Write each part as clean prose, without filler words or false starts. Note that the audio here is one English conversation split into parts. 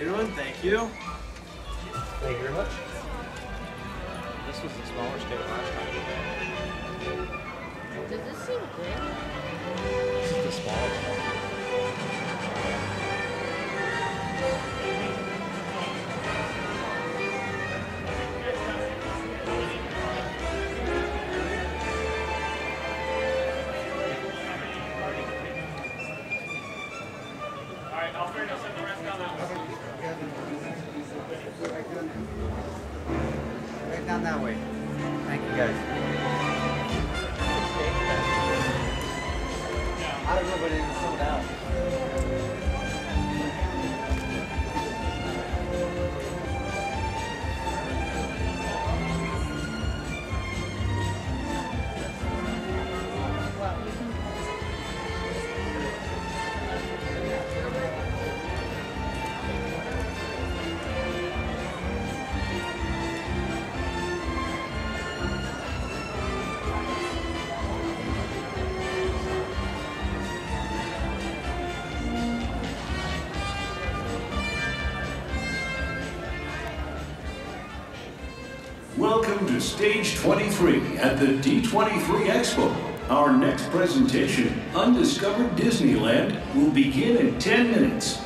doing? Thank you. Thank you very much. This was the smaller scale last time. Does this seem big? This is the smallest one. Right down that way. Thank you guys. I don't know, but it sold out. Welcome to Stage 23 at the D23 Expo. Our next presentation, Undiscovered Disneyland, will begin in 10 minutes.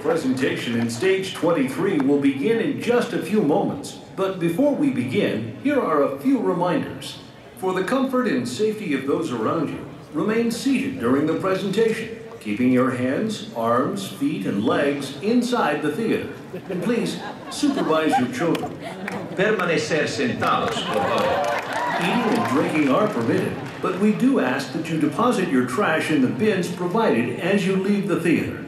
presentation in Stage 23 will begin in just a few moments. But before we begin, here are a few reminders. For the comfort and safety of those around you, remain seated during the presentation, keeping your hands, arms, feet, and legs inside the theater. And please, supervise your children. Permanecer sentados, por favor. Eating and drinking are permitted, but we do ask that you deposit your trash in the bins provided as you leave the theater.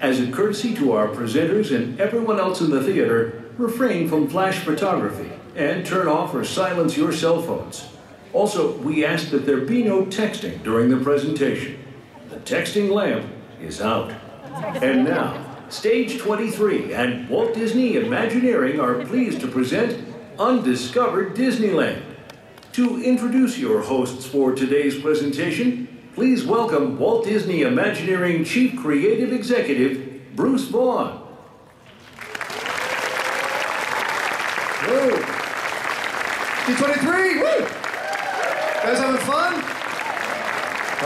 As a courtesy to our presenters and everyone else in the theater, refrain from flash photography and turn off or silence your cell phones. Also, we ask that there be no texting during the presentation. The texting lamp is out. And now, Stage 23 and Walt Disney Imagineering are pleased to present Undiscovered Disneyland. To introduce your hosts for today's presentation, please welcome Walt Disney Imagineering Chief Creative Executive, Bruce Vaughn. Whoa. D23, woo! You guys having fun?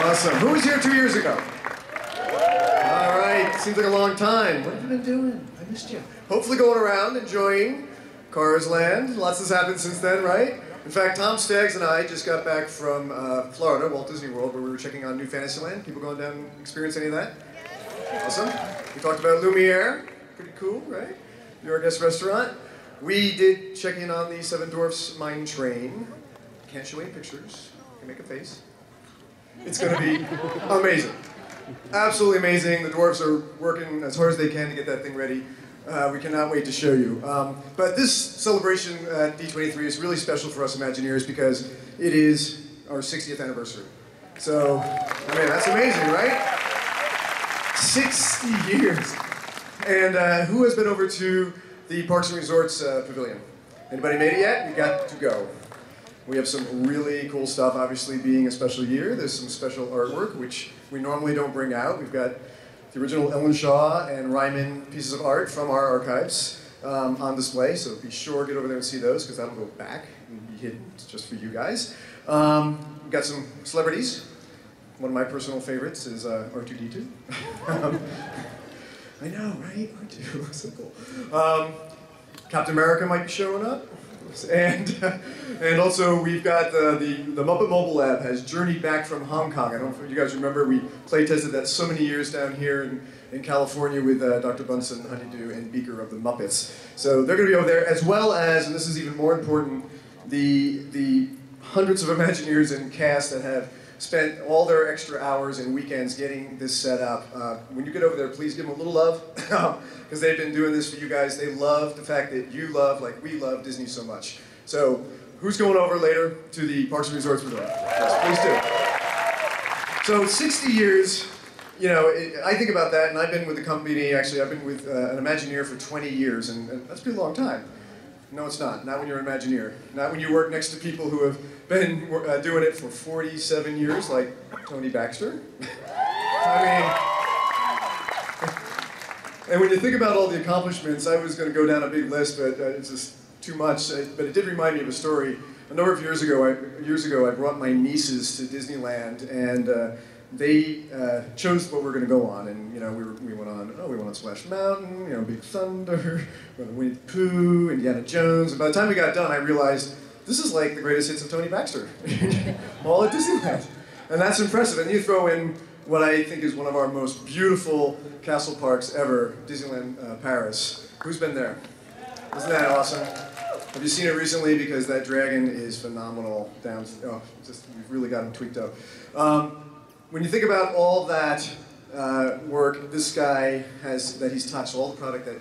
Awesome. Who was here 2 years ago? All right, seems like a long time. What have you been doing? I missed you. Hopefully going around, enjoying Cars Land. Lots has happened since then, right? In fact, Tom Staggs and I just got back from Florida, Walt Disney World, where we were checking on New Fantasyland. People going down and experience any of that? Yes. Awesome. We talked about Lumiere. Pretty cool, right? New York S restaurant. We did check in on the Seven Dwarfs Mine Train. Can't show any pictures. Can make a face. It's going to be amazing. Absolutely amazing. The dwarfs are working as hard as they can to get that thing ready. We cannot wait to show you. But this celebration at D23 is really special for us Imagineers because it is our 60th anniversary. So, I mean, that's amazing, right? 60 years. And who has been over to the Parks and Resorts Pavilion? Anybody made it yet? You got to go. We have some really cool stuff, obviously being a special year. There's some special artwork, which we normally don't bring out. We've got the original Ellen Shaw and Ryman pieces of art from our archives on display, so be sure get over there and see those, because that'll go back and be hidden just for you guys. We've got some celebrities. One of my personal favorites is R2-D2. I know, right? R2, so cool. Captain America might be showing up. And also we've got the Muppet Mobile Lab has journeyed back from Hong Kong. I don't know if you guys remember, we play tested that so many years down here in California with Dr. Bunsen Honeydew and Beaker of the Muppets. So they're going to be over there, as well as, and this is even more important, the hundreds of Imagineers and cast that have spent all their extra hours and weekends getting this set up. When you get over there, please give them a little love, because they've been doing this for you guys. They love the fact that you love, like we love, Disney so much. So who's going over later to the Parks and Resorts Pavilion? Yes, please do. So 60 years, you know, I think about that, and I've been with the company, actually, I've been with an Imagineer for 20 years, and that's a pretty long time. No, it's not. Not when you're an Imagineer. Not when you work next to people who have been doing it for 47 years, like Tony Baxter. I mean, and when you think about all the accomplishments, I was going to go down a big list, but it's just too much. But it did remind me of a story. A number of years ago, I brought my nieces to Disneyland, and they chose what we were going to go on, and you know, we went on Splash Mountain, you know, Big Thunder, Winnie the Pooh, Indiana Jones. And by the time we got done, I realized this is like the greatest hits of Tony Baxter, all at Disneyland, and that's impressive. And you throw in what I think is one of our most beautiful castle parks ever, Disneyland Paris. Who's been there? Isn't that awesome? Have you seen it recently? Because that dragon is phenomenal. Down, oh, just we've really got him tweaked up. When you think about all that work, this guy has, that he's touched, all the product that,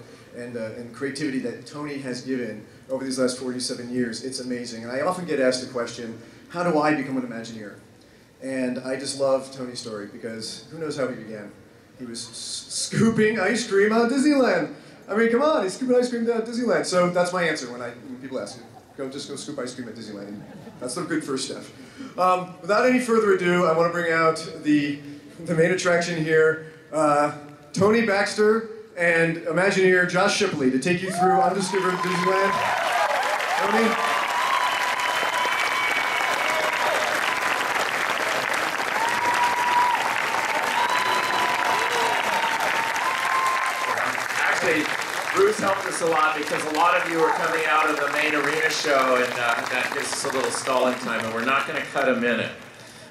and creativity that Tony has given over these last 47 years, it's amazing. And I often get asked the question, how do I become an Imagineer? And I just love Tony's story, because who knows how he began. He was scooping ice cream out of Disneyland. I mean, come on, he's scooping ice cream out of Disneyland. So that's my answer when people ask me, just go scoop ice cream at Disneyland. That's a good first step. Without any further ado, I want to bring out the main attraction here, Tony Baxter and Imagineer Josh Shipley, to take you through Undiscovered Disneyland. Tony? actually, Bruce helped us a lot because a lot of you are coming out of the main arena show, and that gives us a little stalling time, and we're not going to cut a minute.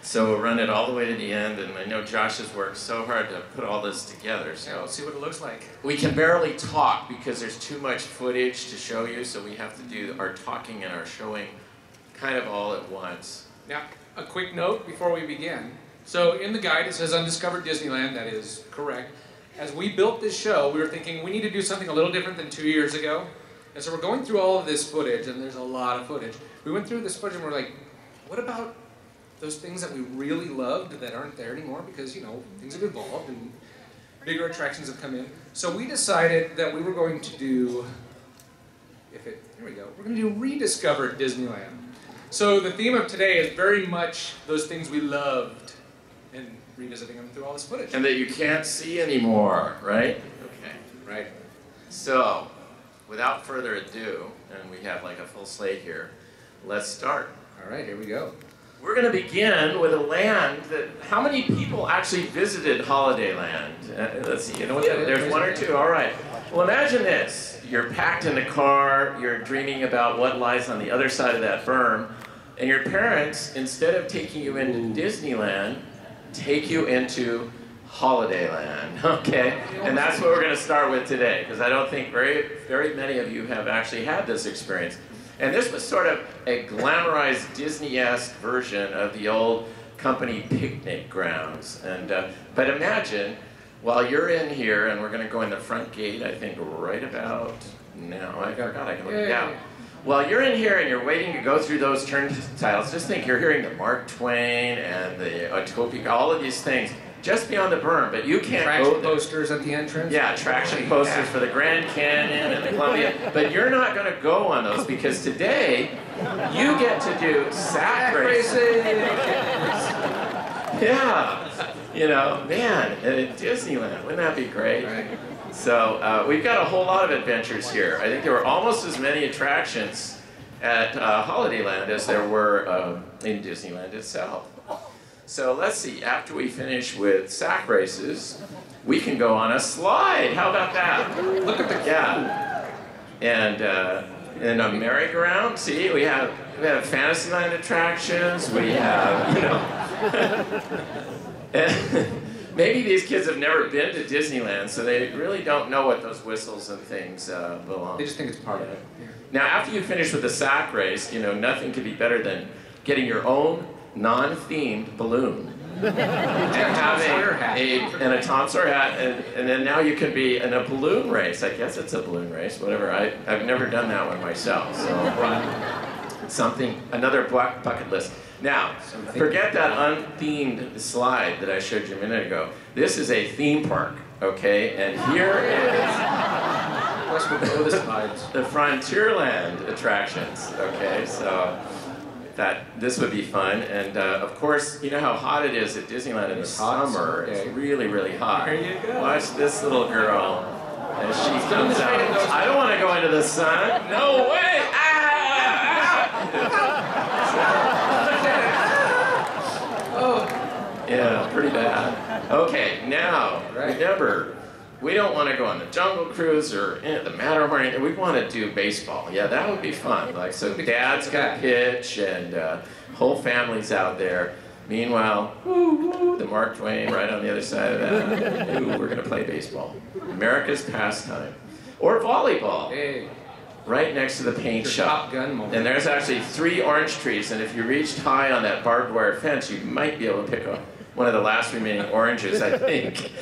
So we'll run it all the way to the end, and I know Josh has worked so hard to put all this together, so we'll see what it looks like. We can barely talk because there's too much footage to show you, so we have to do our talking and our showing kind of all at once. Now, a quick note before we begin. So in the guide it says Undiscovered Disneyland, that is correct. As we built this show, we were thinking we need to do something a little different than 2 years ago. And so we're going through all of this footage, and there's a lot of footage. We went through this footage and we're like, what about those things that we really loved that aren't there anymore because, you know, things have evolved and bigger attractions have come in. So we decided that we were going to do, we're going to do Rediscovered Disneyland. So the theme of today is very much those things we loved and revisiting them through all this footage. And that you can't see anymore, right? Okay, right. So, without further ado, and we have like a full slate here, let's start. All right, here we go. We're going to begin with a land that, how many people actually visited Holidayland? Let's see, you know what, there's one or two, all right. Well, imagine this, you're packed in a car, you're dreaming about what lies on the other side of that berm, and your parents, instead of taking you into Disneyland, take you into Holidayland, okay? And that's what we're going to start with today, because I don't think very many of you have actually had this experience. And this was sort of a glamorized Disney-esque version of the old company picnic grounds. And, but imagine, while you're in here, and we're going to go in the front gate, I think, right about now. I forgot I can look down. While you're in here and you're waiting to go through those turnstiles, just think you're hearing the Mark Twain and the Autopia, all of these things, just beyond the berm, but you can't go there. Posters at the entrance? Yeah, attraction posters for the Grand Canyon and the Columbia. But you're not going to go on those because today you get to do sack racing. Yeah, you know, man, at Disneyland, wouldn't that be great? Right. So we've got a whole lot of adventures here. I think there were almost as many attractions at Holidayland as there were in Disneyland itself. So let's see, after we finish with sack races, we can go on a slide. How about that? Look at the gap. And a merry-go-round. See, we have Fantasyland attractions. We have, you know. And maybe these kids have never been to Disneyland, so they really don't know what those whistles and things belong. They just think it's part of it. Yeah. Now, after you finish with the sack race, you know, nothing could be better than getting your own non-themed balloon and having a Tom Sawyer hat, and then now you can be in a balloon race. I guess it's a balloon race, whatever. I've never done that one myself, so something, another bucket list. Now, forget that unthemed slide that I showed you a minute ago. This is a theme park, okay? And here is the Frontierland attractions, okay? So that this would be fun, and of course, you know how hot it is at Disneyland in the summer. It's really, really hot. Here you go. Watch this little girl as she comes out. I don't want to go into the sun. No way! Ah! Yeah, pretty bad. Okay, now remember, we don't want to go on the Jungle Cruise or the Matterhorn. We want to do baseball. Yeah, that would be fun. Like, so dad's got to pitch and whole family's out there. Meanwhile, the Mark Twain right on the other side of that. Ooh, we're going to play baseball. America's pastime. Or volleyball. Hey. Right next to the paint shop. And there's actually 3 orange trees. And if you reached high on that barbed wire fence, you might be able to pick one of the last remaining oranges, I think.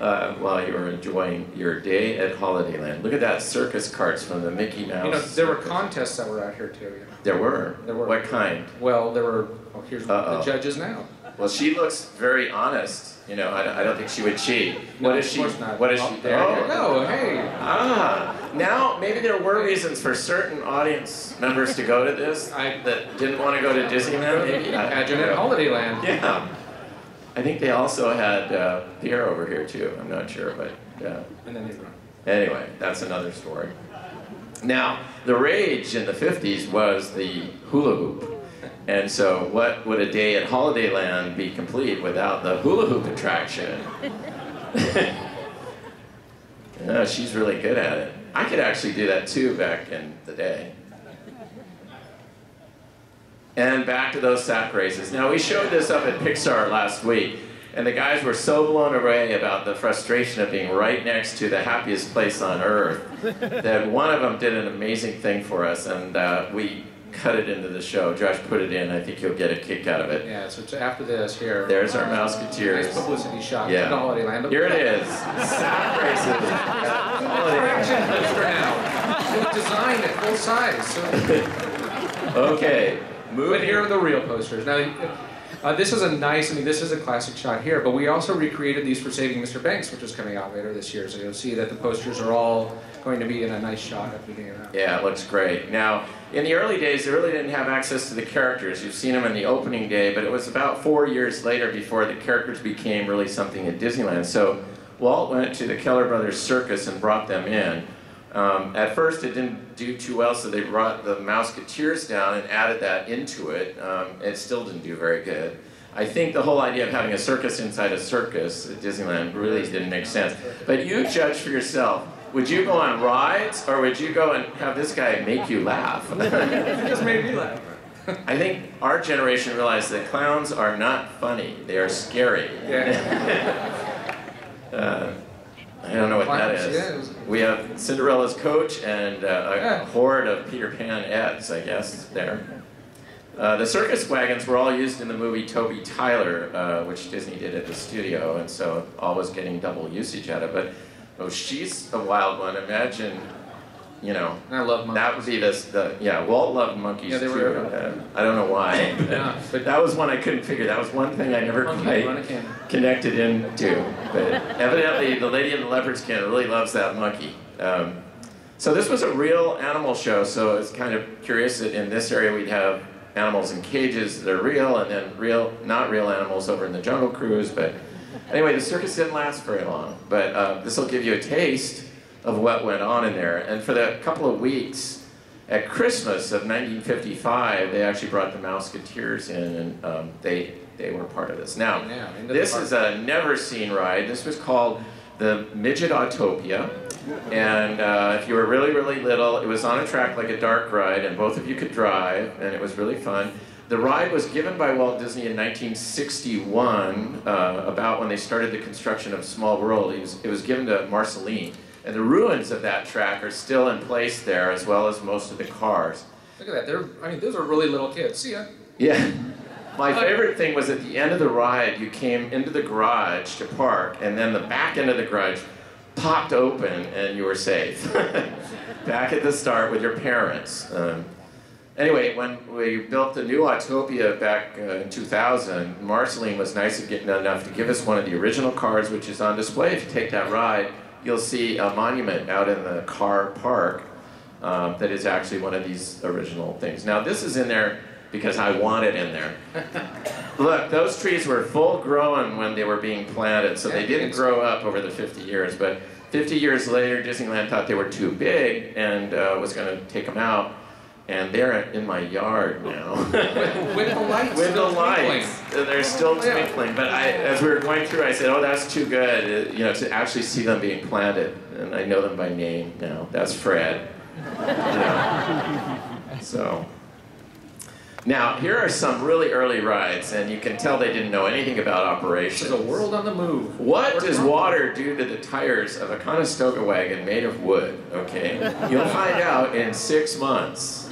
While you were enjoying your day at Holidayland. Look at that circus carts from the Mickey Mouse. You know, there were contests that were out here, too. Yeah. There were? There were. What kind? Well, there were, well, here's the judges now. Well, she looks very honest. You know, I don't think she would cheat. No, what is she? Not. What is she? There? Oh, no, hey. Ah, now maybe there were reasons for certain audience members to go to this that didn't want to go to Disneyland. Maybe. Imagine at Holidayland. Yeah. I think they also had Pierre over here too. I'm not sure, but anyway, that's another story. Now, the rage in the 50s was the hula hoop, and so what would a day at Holidayland be complete without the hula hoop attraction? No, she's really good at it. I could actually do that too back in the day. And back to those sap races. Now, we showed this up at Pixar last week, and the guys were so blown away about the frustration of being right next to the happiest place on earth that one of them did an amazing thing for us, and we cut it into the show. Josh put it in. I think you'll get a kick out of it. Yeah, so after this, here. There's our Mouseketeers. Nice publicity shot. Yeah. The Holiday Land. Here it is. Sap races. Correction for now. Designed at full size. So. Okay. But here are the real posters. Now, this is a nice, I mean, this is a classic shot here, but we also recreated these for Saving Mr. Banks, which is coming out later this year. So you'll see that the posters are all going to be in a nice shot at the beginning of that. Yeah, it looks great. Now, in the early days, they really didn't have access to the characters. You've seen them in the opening day, but it was about 4 years later before the characters became really something at Disneyland. So Walt went to the Keller Brothers Circus and brought them in. At first, it didn't do too well, so they brought the Mouseketeers down and added that into it. It still didn't do very good. I think the whole idea of having a circus inside a circus at Disneyland really didn't make sense. But you judge for yourself. Would you go on rides, or would you go and have this guy make you laugh? It just made me laugh. I think our generation realized that clowns are not funny. They are scary. Yeah. I don't know what that is. We have Cinderella's coach and a horde of Peter Pan ads, I guess, there. The circus wagons were all used in the movie Toby Tyler, which Disney did at the studio, and so always getting double usage out of it. Oh, she's a wild one. Imagine, you know. I love monkeys. That would be the Walt loved monkeys too. I don't know why. But that was one I couldn't figure. That was one thing I never quite connected into. But evidently, the Lady in the Leopard's Skin really loves that monkey. So this was a real animal show. So it's kind of curious that in this area we'd have animals in cages that are real, and then not real animals over in the Jungle Cruise, but. Anyway, the circus didn't last very long, but this will give you a taste of what went on in there. And for the couple of weeks, at Christmas of 1955, they actually brought the Mouseketeers in, and they were part of this. Now, this is a never-seen ride. This was called the Midget Autopia, and if you were really, really little, it was on a track like a dark ride, and both of you could drive, and it was really fun. The ride was given by Walt Disney in 1961, about when they started the construction of Small World. It was given to Marceline. And the ruins of that track are still in place there, as well as most of the cars. Look at that. Those are really little kids. See ya. Yeah. My favorite thing was at the end of the ride, you came into the garage to park, and then the back end of the garage popped open, and you were safe. Back at the start with your parents. Anyway, when we built the new Autopia back in 2000, Marceline was nice at getting enough to give us one of the original cars, which is on display. If you take that ride, you'll see a monument out in the car park that is actually one of these original things. Now, this is in there because I want it in there. Look, those trees were full grown when they were being planted, so they didn't grow up over the 50 years. But 50 years later, Disneyland thought they were too big and was going to take them out. And they're in my yard now. With the lights. With the lights. They're still twinkling. But as we were going through, I said, oh, that's too good, to actually see them being planted. And I know them by name now. That's Fred. So. Now, here are some really early rides, and you can tell they didn't know anything about operations. There's a world on the move. What does water do to the tires of a Conestoga wagon made of wood? Okay, you'll find out in 6 months.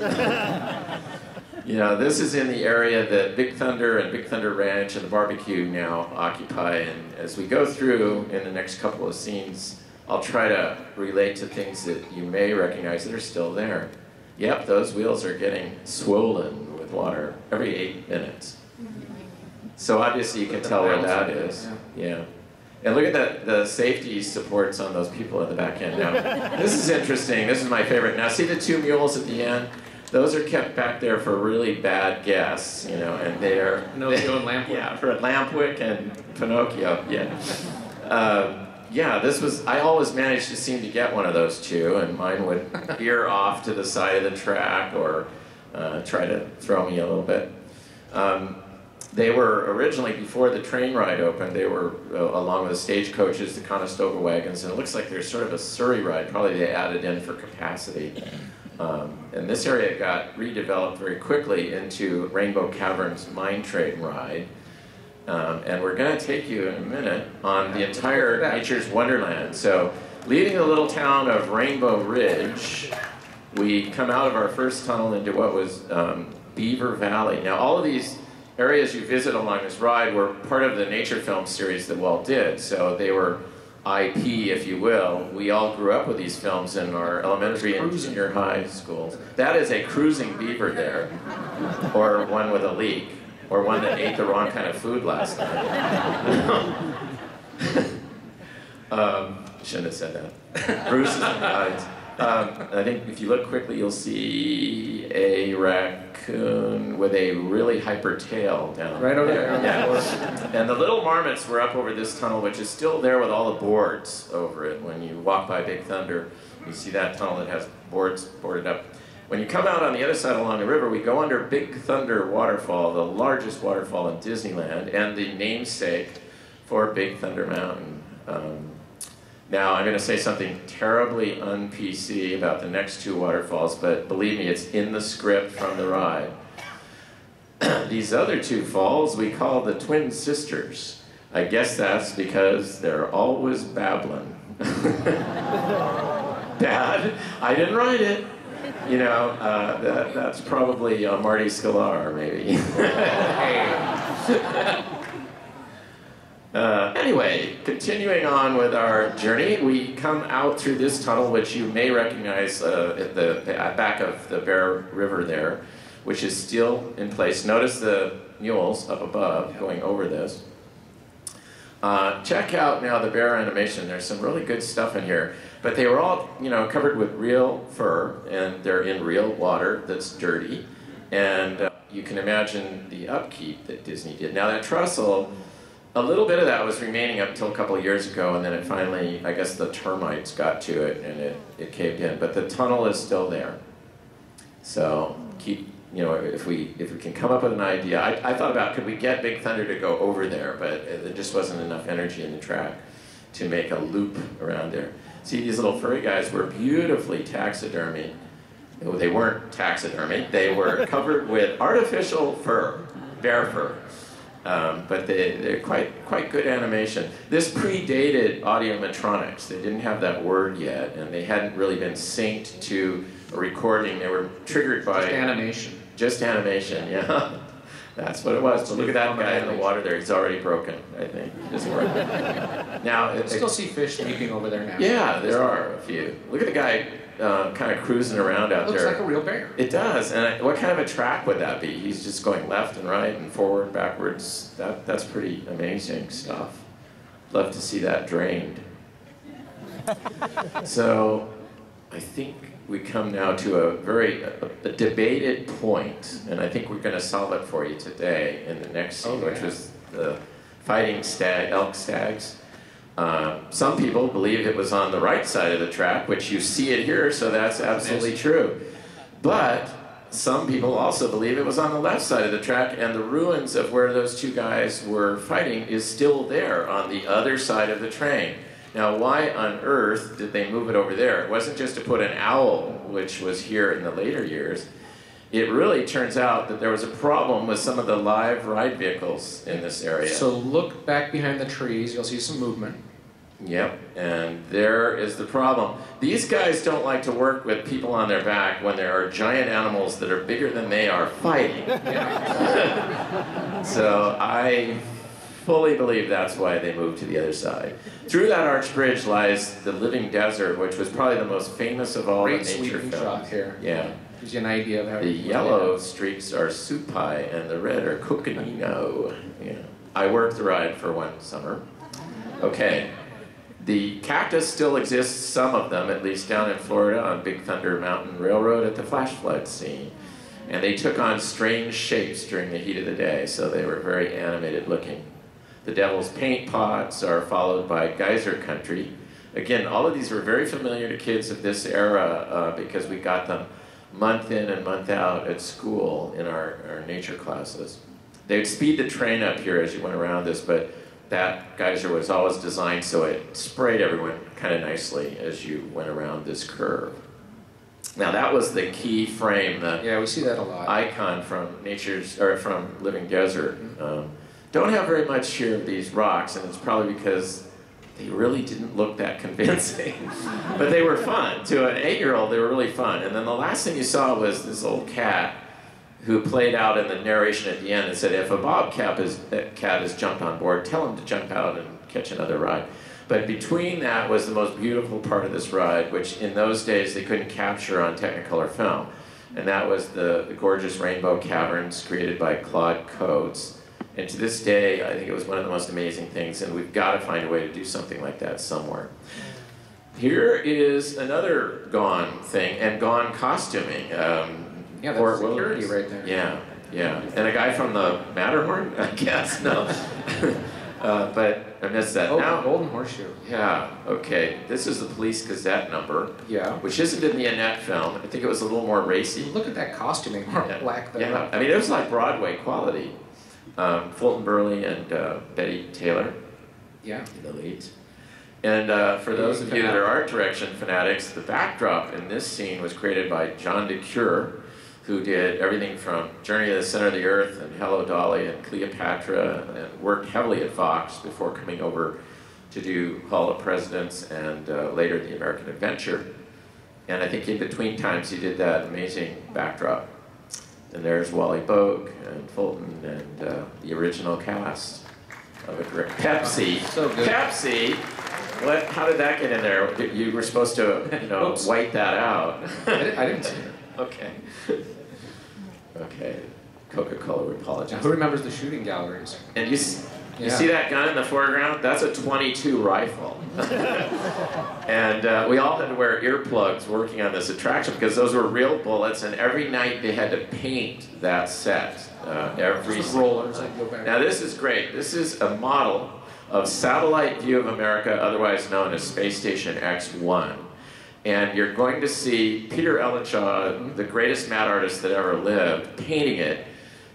This is in the area that Big Thunder and Big Thunder Ranch and the barbecue now occupy, and as we go through in the next couple of scenes, I'll try to relate to things that you may recognize that are still there. Yep, those wheels are getting swollen with water every 8 minutes. So obviously you can tell where that is. Yeah. And look at the safety supports on those people at the back end. Now, this is interesting. This is my favorite. Now, see the two mules at the end? Those are kept back there for really bad gas, and they are... Pinocchio and Lampwick. Yeah, for Lampwick and Pinocchio, yeah. This was, I always managed to seem to get one of those two, and mine would veer off to the side of the track or try to throw me a little bit. They were originally, before the train ride opened, they were along with the stagecoaches, the Conestoga wagons, and it looks like there's sort of a Surrey ride, probably they added in for capacity. And this area got redeveloped very quickly into Rainbow Caverns Mine Train ride. And we're going to take you in a minute on the entire Nature's Wonderland. So, leaving the little town of Rainbow Ridge, we come out of our first tunnel into what was Beaver Valley. Now, all of these areas you visit along this ride were part of the nature film series that Walt did, so they were IP, if you will. We all grew up with these films in our elementary and junior high schools. That is a cruising beaver there, or one with a leak, or one that ate the wrong kind of food last night. Shouldn't have said that. Bruce is in the eyes. I think if you look quickly, you'll see a raccoon with a really hyper tail down right over there. Yeah. And the little marmots were up over this tunnel, which is still there with all the boards over it. When you walk by Big Thunder, you see that tunnel that has boards boarded up. When you come out on the other side along the river, we go under Big Thunder Waterfall, the largest waterfall in Disneyland, and the namesake for Big Thunder Mountain. Now, I'm going to say something terribly un-PC about the next two waterfalls, but believe me, it's in the script from the ride. These other two falls we call the Twin Sisters. I guess that's because they're always babbling. Dad, I didn't write it. You know, that's probably Marty Sklar, maybe. Anyway, continuing on with our journey, we come out through this tunnel, which you may recognize at the back of the Bear River there, which is still in place. Notice the mules up above going over this. Check out now the bear animation. There's some really good stuff in here, but they were all, you know, covered with real fur, and they're in real water that's dirty, and you can imagine the upkeep that Disney did. Now that trestle, a little bit of that was remaining up until a couple of years ago, and then it finally, I guess the termites got to it, and it caved in. But the tunnel is still there. So keep, you know, if we can come up with an idea. I thought about, could we get Big Thunder to go over there, but there just wasn't enough energy in the track to make a loop around there. See, these little furry guys were beautifully taxidermied. Well, they weren't taxidermied. They were covered with artificial fur, bear fur. But they're quite good animation. This predated audiometronics. They didn't have that word yet, and they hadn't really been synced to a recording. They were triggered by... just animation. Just animation, yeah. That's what it was. So look at that guy in the water there. He's already broken, I think. Just now, I still see fish leaping over there now. Yeah, there are a few. Look at the guy kind of cruising around out there. It looks like a real bear. It does. And what kind of a track would that be? He's just going left and right and forward, backwards. That's pretty amazing stuff. Love to see that drained. So I think we come now to a very debated point, and I think we're going to solve it for you today in the next scene, which was the fighting stag, elk stags. Some people believed it was on the right side of the track, which you see it here, so that's absolutely true. But some people also believe it was on the left side of the track, and the ruins of where those two guys were fighting is still there on the other side of the train. Now, why on earth did they move it over there? It wasn't just to put an owl, which was here in the later years. It really turns out that there was a problem with some of the live ride vehicles in this area. So look back behind the trees, you'll see some movement. Yep, and there is the problem. These guys don't like to work with people on their back when there are giant animals that are bigger than they are fighting. Yeah. So I fully believe that's why they moved to the other side. Through that arch bridge lies the Living Desert, which was probably the most famous of all the nature films. Great sweeping shot here. Yeah. Gives you an idea of how the yellow streaks are Supai and the red are Coconino. Yeah. I worked the ride for one summer. Okay. The cactus still exists, some of them, at least down in Florida on Big Thunder Mountain Railroad at the flash flood scene. And they took on strange shapes during the heat of the day, so they were very animated looking. The Devil's Paint Pots are followed by Geyser Country. Again, all of these were very familiar to kids of this era because we got them month in and month out at school in our nature classes. They'd speed the train up here as you went around this, but that geyser was always designed so it sprayed everyone kind of nicely as you went around this curve. Now that was the key frame, the yeah, we see that a lot. Icon from Nature's or from Living Desert. Mm-hmm. Don't have very much here of these rocks, and it's probably because they really didn't look that convincing. But they were fun. To an 8-year-old, they were really fun. And then the last thing you saw was this old cat who played out in the narration at the end and said, if a bobcat has jumped on board, tell him to jump out and catch another ride. But between that was the most beautiful part of this ride, which in those days they couldn't capture on Technicolor film. And that was the gorgeous rainbow caverns created by Claude Codes. And to this day, I think it was one of the most amazing things, and we've got to find a way to do something like that somewhere. Here is another Gone thing, and Gone costuming. Yeah, that's security right there. Yeah, yeah. And a guy from the Matterhorn, I guess, no. But I missed that. Oh, now, Golden Horseshoe. Yeah, okay. This is the Police Gazette number. Yeah. Which isn't in the Annette film. I think it was a little more racy. Look at that costuming, more black there. Yeah, I mean, it was like Broadway quality. Fulton Burley and Betty Taylor, yeah, in the leads. And for those of you that are art direction fanatics, the backdrop in this scene was created by John DeCure, who did everything from Journey to the Center of the Earth and Hello Dolly and Cleopatra, and worked heavily at Fox before coming over to do Hall of Presidents and later The American Adventure. And I think in between times he did that amazing backdrop. And there's Wally Boak and Fulton and the original cast of a direct Pepsi. So good. Pepsi, what? How did that get in there? You were supposed to, you know, white that out. I didn't see it. Okay. Okay. Coca-Cola would apologize. Who remembers the shooting galleries? And you see that gun in the foreground? That's a .22 rifle. And we all had to wear earplugs working on this attraction because those were real bullets, and every night they had to paint that set. Every rollers. Now this is great. This is a model of Satellite View of America, otherwise known as Space Station X-1. And you're going to see Peter Ellen Shaw, the greatest mat artist that ever lived, painting it.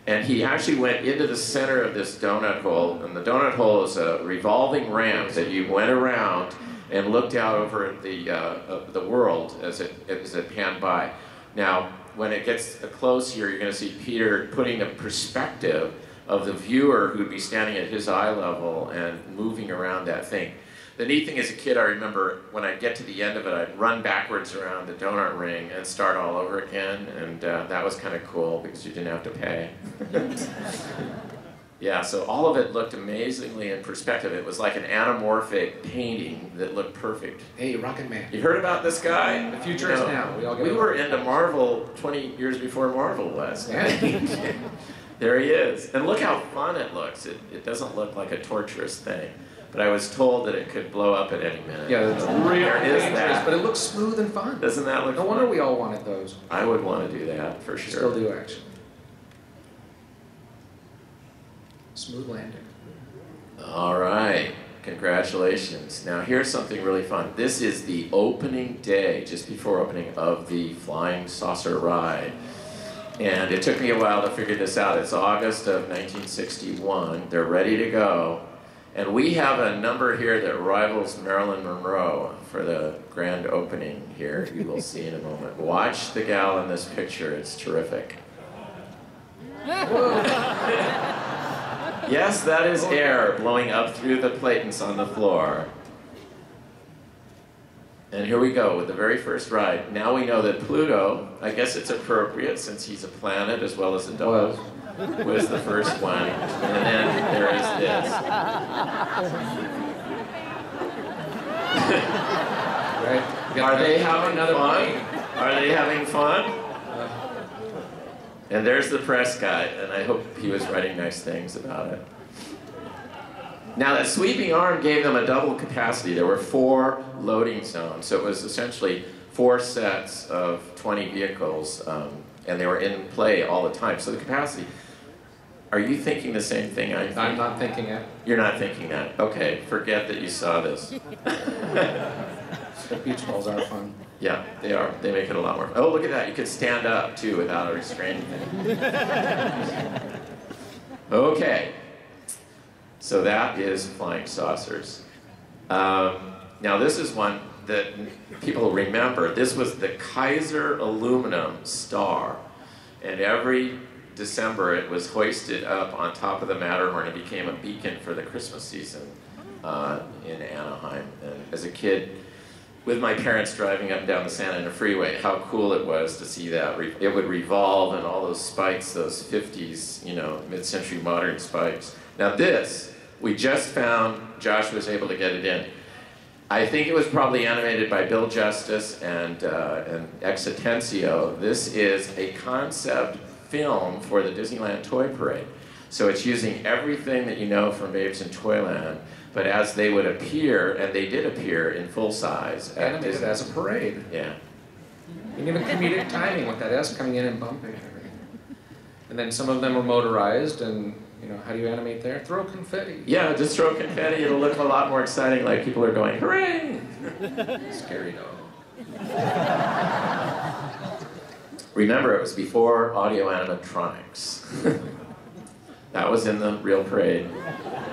And he actually went into the center of this donut hole, and the donut hole is a revolving ramp that you went around and looked out over the world as it panned by. Now, when it gets close here, you're going to see Peter putting a perspective of the viewer who'd be standing at his eye level and moving around that thing. The neat thing as a kid, I remember when I'd get to the end of it, I'd run backwards around the donut ring and start all over again, and that was kind of cool because you didn't have to pay. Yeah, so all of it looked amazingly in perspective. It was like an anamorphic painting that looked perfect. Hey, Rocket Man. You heard about this guy? The future is now. We were into Marvel 20 years before Marvel was. Yeah. There he is. And look how fun it looks. It doesn't look like a torturous thing. But I was told that it could blow up at any minute. Yeah, that's real dangerous, but it looks smooth and fun. Doesn't that look fun? No wonder we all wanted those. I would want to do that, for sure. Still do, actually. Smooth landing. All right. Congratulations. Now, here's something really fun. This is the opening day, just before opening, of the Flying Saucer Ride. And it took me a while to figure this out. It's August of 1961. They're ready to go. And we have a number here that rivals Marilyn Monroe for the grand opening here. You will see in a moment. Watch the gal in this picture. It's terrific. Yes, that is air blowing up through the platens on the floor. And here we go with the very first ride. Now we know that Pluto, I guess it's appropriate since he's a planet as well as a dog. Was the first one, and then there is this. Right. Are they having fun? Are they having fun? And there's the press guy, and I hope he was writing nice things about it. Now that sweeping arm gave them a double capacity. There were 4 loading zones, so it was essentially 4 sets of 20 vehicles, and they were in play all the time. So the capacity. Are you thinking the same thing I'm thinking? I'm not thinking it. You're not thinking that. Okay, forget that you saw this. The beach balls are fun. Yeah, they are. They make it a lot more fun. Oh, look at that. You could stand up, too, without a restraining thing. Okay, so that is flying saucers. Now this is one that people remember. This was the Kaiser aluminum star, and every December it was hoisted up on top of the Matterhorn. It became a beacon for the Christmas season in Anaheim. And as a kid, with my parents driving up and down the Santa Ana Freeway, how cool it was to see that. It would revolve and all those spikes, those 50s, you know, mid-century modern spikes. Now this, we just found, Josh was able to get it in. I think it was probably animated by Bill Justice and Exitencio. This is a concept film for the Disneyland Toy Parade. So it's using everything that you know from Babes in Toyland, but as they would appear, and they did appear in full size. Animated as a parade. Yeah. And even comedic timing with that S coming in and bumping and everything. And then some of them were motorized, and you know, how do you animate there? Throw confetti. Yeah, just throw confetti. It'll look a lot more exciting, like people are going, hooray! Scary dog. Remember, it was before audio animatronics. That was in the real parade.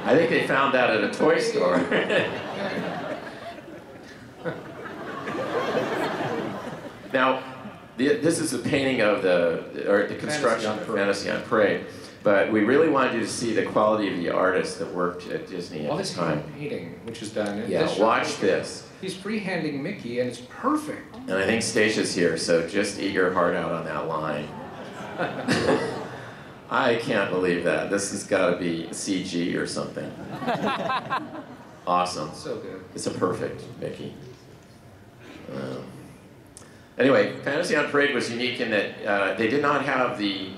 I think they found that at a toy store. Now, this is a painting of the construction of Fantasy on Parade. But we really wanted you to see the quality of the artist that worked at Disney at the time. This painting, which is done in this shot. Watch this. He's freehanding Mickey, and it's perfect. And I think Stacia's here, so just eat your heart out on that line. I can't believe that. This has got to be CG or something. Awesome. So good. It's a perfect Mickey. Anyway, Fantasy on Parade was unique in that they did not have the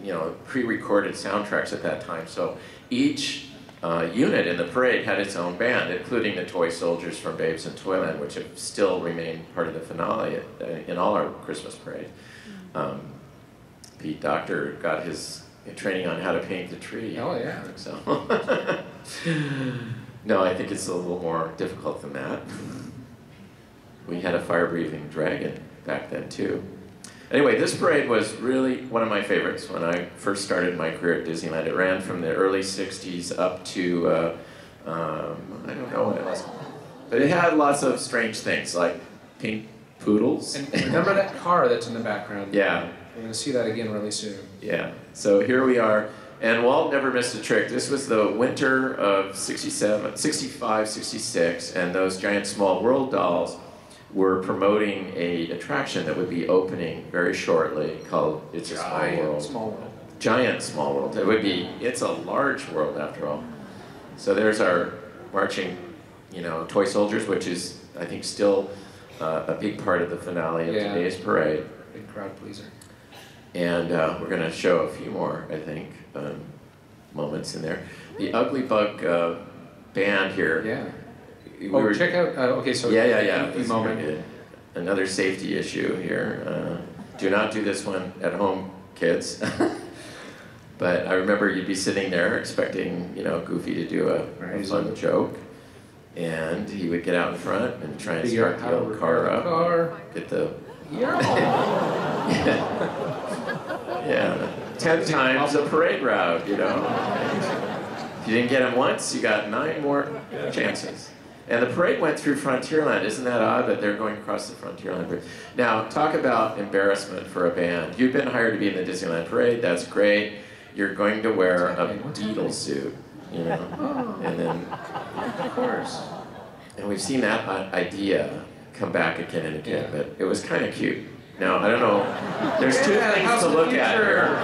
you know, pre-recorded soundtracks at that time. So each unit in the parade had its own band, including the toy soldiers from Babes in Toyland, which have still remained part of the finale in all our Christmas parade. Pete Doctor got his training on how to paint the tree. Oh yeah. So no, I think it's a little more difficult than that. We had a fire-breathing dragon back then too. Anyway, this parade was really one of my favorites when I first started my career at Disneyland. It ran from the early 60s up to, I don't know what it was. But it had lots of strange things, like pink poodles. And remember that car that's in the background? Yeah. We're going to see that again really soon. Yeah. So here we are. And Walt never missed a trick. This was the winter of 67, 65, 66, and those giant small world dolls were promoting an attraction that would be opening very shortly called It's a Small World. Small World. Giant Small World. It would be It's a Large World after all. So there's our marching, you know, toy soldiers, which is, I think, still a big part of the finale of today's parade. Big crowd pleaser. And we're going to show a few more, I think, moments in there. The Ugly Bug band here. Yeah. Check out. Okay, so yeah. Moment. Another safety issue here. Do not do this one at home, kids. But I remember you'd be sitting there expecting, you know, Goofy to do a fun joke, and he would get out in front and try and start the old car up. Get the yeah. 10 times a parade route, you know. If you didn't get him once, you got 9 more chances. And the parade went through Frontierland. Isn't that odd that they're going across the Frontierland Bridge? Now, talk about embarrassment for a band. You've been hired to be in the Disneyland Parade. That's great. You're going to wear a beetle suit, you know. And then, of course. And we've seen that idea come back again and again, but it was kind of cute. Now, I don't know. There's two things to look at here.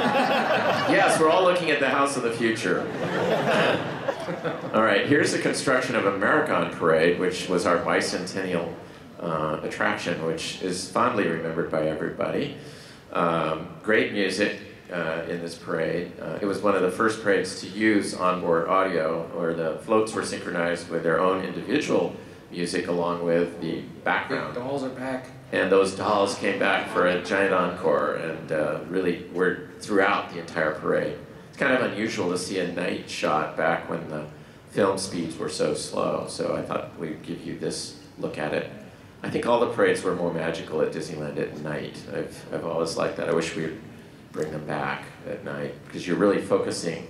Yes, we're all looking at the House of the Future. All right, here's the construction of America on Parade, which was our bicentennial attraction, which is fondly remembered by everybody. Great music in this parade. It was one of the first parades to use onboard audio, where the floats were synchronized with their own individual music along with the background. The dolls are back. And those dolls came back for a giant encore and really were throughout the entire parade. It's kind of unusual to see a night shot back when the film speeds were so slow, so I thought we'd give you this look at it. I think all the parades were more magical at Disneyland at night. I've always liked that. I wish we'd bring them back at night, because you're really focusing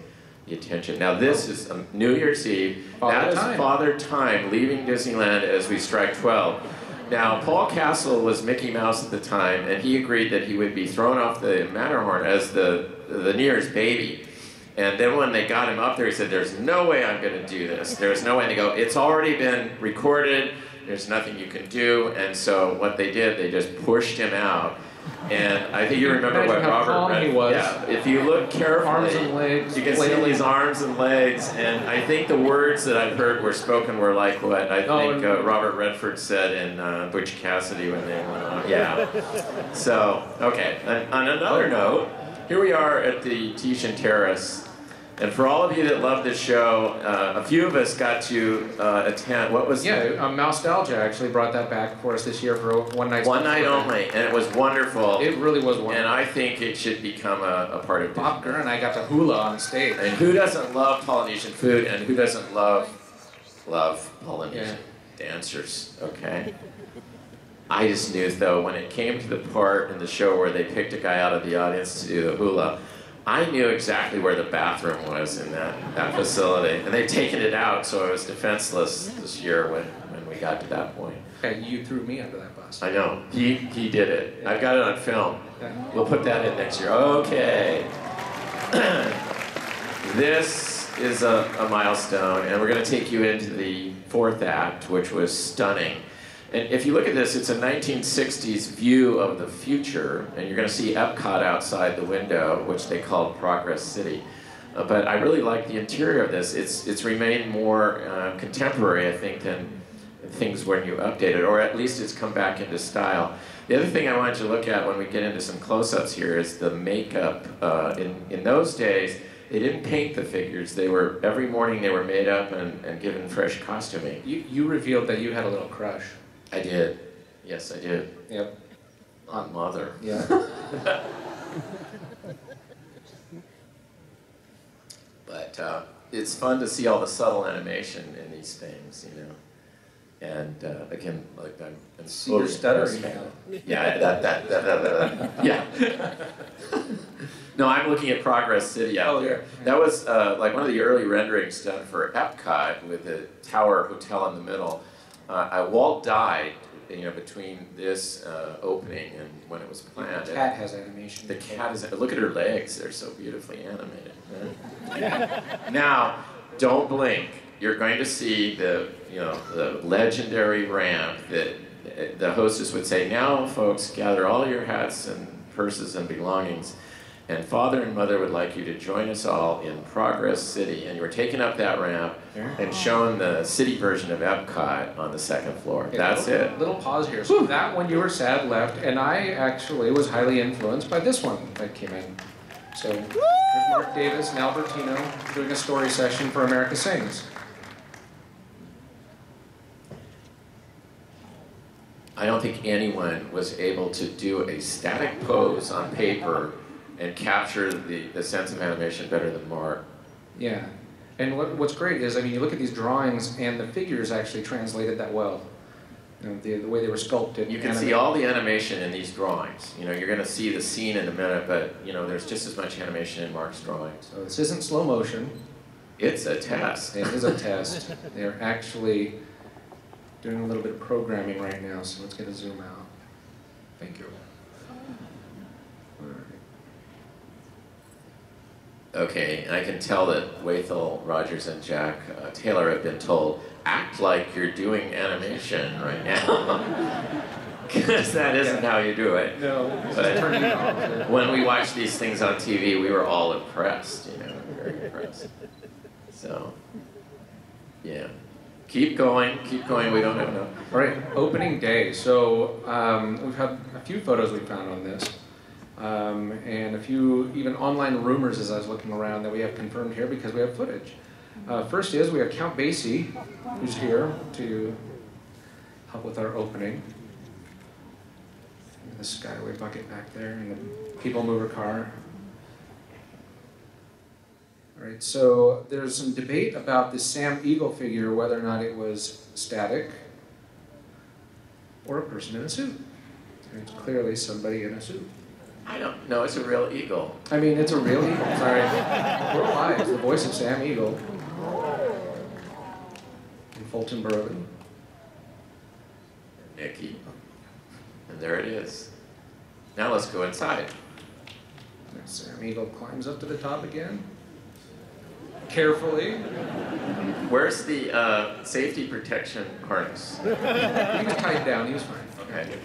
the attention. Now this is New Year's Eve. That is Father Time leaving Disneyland as we strike 12. Now, Paul Castle was Mickey Mouse at the time, and he agreed that he would be thrown off the Matterhorn as the nearest baby. And then when they got him up there, he said, there's no way I'm going to do this. There's no way. They go, it's already been recorded. There's nothing you can do. And so what they did, they just pushed him out. And I think you remember what Robert read. Yeah, if you look carefully, arms and legs, you can see his arms and legs. And I think the words that I've heard were spoken were like what I think Robert Redford said in Butch Cassidy when they went on. Yeah. So, okay. On another note, here we are at the Titian Terrace. And for all of you that love this show, a few of us got to attend, what was that? Yeah, Mousetalgia actually brought that back for us this year for one night. One night only, and it was wonderful. It really was wonderful. And I think it should become a part of Bob Gurr and I got to hula on stage. And who doesn't love Polynesian food, and who doesn't love Polynesian dancers, okay? I just knew, though, when it came to the part in the show where they picked a guy out of the audience to do the hula, I knew exactly where the bathroom was in that facility. And they've taken it out, so I was defenseless this year when we got to that point. And you threw me under that bus. I know. He did it. Yeah. I've got it on film. Yeah. We'll put that in next year. Okay. This is a milestone, and we're going to take you into the fourth act, which was stunning. And if you look at this, it's a 1960s view of the future, and you're going to see Epcot outside the window, which they called Progress City. But I really like the interior of this. It's remained more contemporary, I think, than things when you update it, or at least it's come back into style. The other thing I wanted to look at when we get into some close-ups here is the makeup. In those days, they didn't paint the figures. They were, every morning they were made up and given fresh costuming. You revealed that you had a little crush. I did. Yes, I did. Yep. Not mother. Yeah. But it's fun to see all the subtle animation in these things, you know. And again, like I'm slowly stuttering now. Yeah, that. Yeah. No, I'm looking at Progress City out there. That was like one of the early renderings done for Epcot with the Tower Hotel in the middle. Walt died, you know, between this opening and when it was planned. The cat has animation. The cat is. Look at her legs; they're so beautifully animated. Now, don't blink. You're going to see the legendary ramp that the hostess would say. Now, folks, gather all your hats and purses and belongings, and Father and Mother would like you to join us all in Progress City. And you were taken up that ramp and shown the city version of Epcot on the second floor. Okay, that's it. Little pause here. So that one you were sad left, and I actually was highly influenced by this one that came in. So there's Mark Davis and Albertino doing a story session for America Sings. I don't think anyone was able to do a static pose on paper and capture the sense of animation better than Mark. Yeah. And what's great is, I mean, you look at these drawings, and the figures actually translated that well. You know, the way they were sculpted. You can see all the animation in these drawings. You know, you're going to see the scene in a minute, but, you know, there's just as much animation in Mark's drawings. So this isn't slow motion. It's a test. It is a test. They're actually doing a little bit of programming right now, so let's get a zoom out. Thank you. Okay, and I can tell that Wathel, Rogers, and Jack Taylor have been told, act like you're doing animation right now. Because that isn't how you do it. No. But when we watched these things on TV, we were all impressed, you know, very impressed. So, yeah. Keep going, keep going, we don't have enough. All right, opening day. So we've had a few photos we found on this. And a few even online rumors as I was looking around that we have confirmed here because we have footage. First is we have Count Basie, who's here to help with our opening. And the Skyway bucket back there and the people mover car. All right, so there's some debate about the Sam Eagle figure, whether or not it was static or a person in a suit. There's clearly somebody in a suit. I don't know. It's a real eagle. I mean, it's a real eagle. Sorry. We're alive. It's the voice of Sam Eagle. And Fulton Bergen. Nikki. And there it is. Now let's go inside. And Sam Eagle climbs up to the top again. Carefully. Where's the safety protection harness? He was tied down. He was fine. Okay.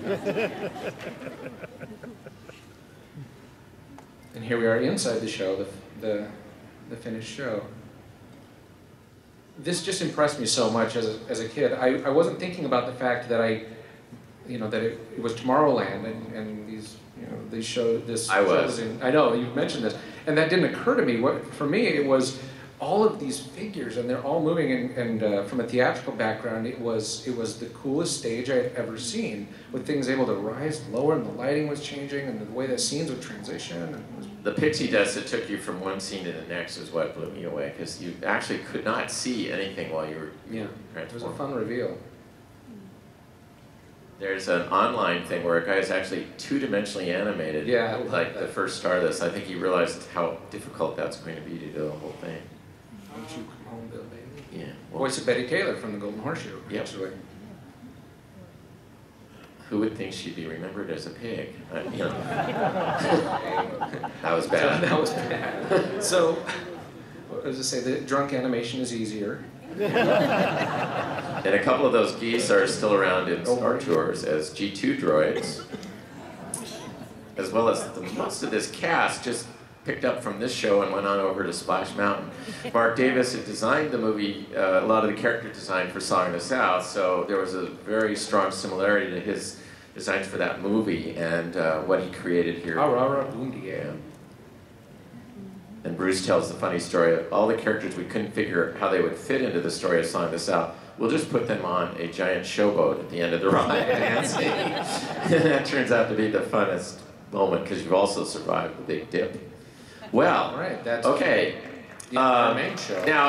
And here we are inside the show, the finished show. This just impressed me so much as a kid. I wasn't thinking about the fact that it was Tomorrowland and these these shows. I know you've mentioned this, and that didn't occur to me. What for me it was all of these figures and they're all moving and from a theatrical background it was the coolest stage I had ever seen, with things able to rise lower and the lighting was changing and the way that scenes would transition. And the pixie dust that took you from one scene to the next is what blew me away, because you actually could not see anything while you were transforming. It was a fun reveal. There's an online thing where a guy is actually two-dimensionally animated, like the first Stardust. I think he realized how difficult that's going to be to do the whole thing. Don't you come home, Bill, baby? Yeah. Well, voice of Betty Taylor from the Golden Horseshoe, actually. Who would think she'd be remembered as a pig? That was bad. That was bad. So, I was just saying, the drunk animation is easier. And a couple of those geese are still around in Star Tours as G2 droids, as well as most of this cast just picked up from this show and went on over to Splash Mountain. Mark Davis had designed the movie, a lot of the character design for Song of the South, so there was a very strong similarity to his designs for that movie and what he created here. And Bruce tells the funny story of all the characters we couldn't figure out how they would fit into the story of Song of the South. We'll just put them on a giant showboat at the end of the ride dancing. And that turns out to be the funnest moment, because you've also survived the big dip. Well, right, that's okay. Now,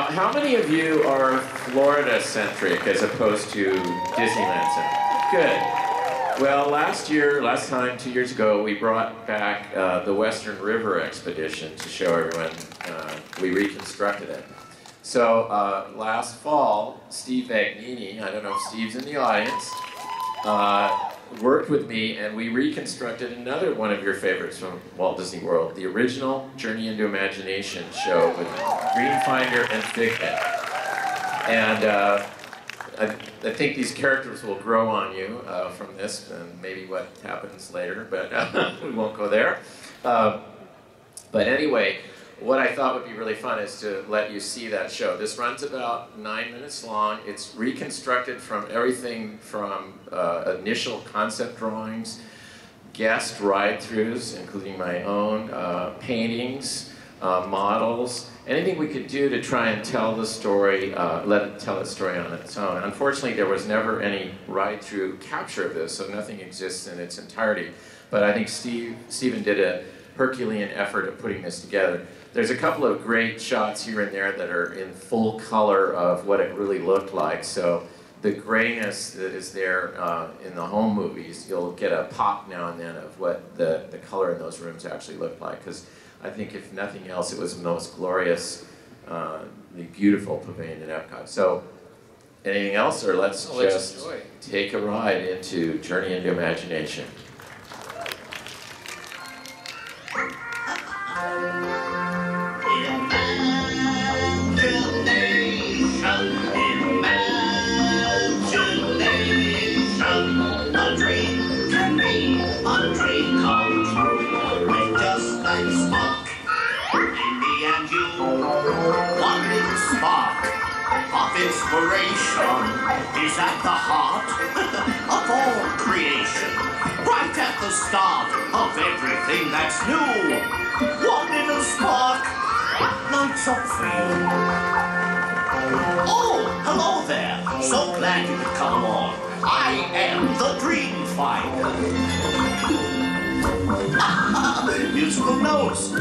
how many of you are Florida-centric as opposed to Disneyland-centric? Good. Well, last time, 2 years ago, we brought back the Western River Expedition to show everyone. We reconstructed it. So last fall, Steve Vagnini, I don't know if Steve's in the audience, worked with me and we reconstructed another one of your favorites from Walt Disney World, the original Journey into Imagination show with Dreamfinder and Figment. And I think these characters will grow on you from this, and maybe what happens later, but we won't go there. But anyway, what I thought would be really fun is to let you see that show. This runs about 9 minutes long. It's reconstructed from everything from initial concept drawings, guest ride-throughs, including my own, paintings, models, anything we could do to try and tell the story, let it tell its story on its own. Unfortunately, there was never any ride-through capture of this, so nothing exists in its entirety. But I think Stephen did a Herculean effort at putting this together. There's a couple of great shots here and there that are in full color of what it really looked like. So the grayness that is there in the home movies, you'll get a pop now and then of what the color in those rooms actually looked like. Because I think if nothing else, it was the most glorious, the beautiful pavilion in Epcot. So, anything else, or let's just take a ride into Journey into Imagination. Inspiration is at the heart of all creation, right at the start of everything that's new. One little spark lights up flame. Oh, hello there. So glad you could come along. I am the Dream Finder. Musical notes.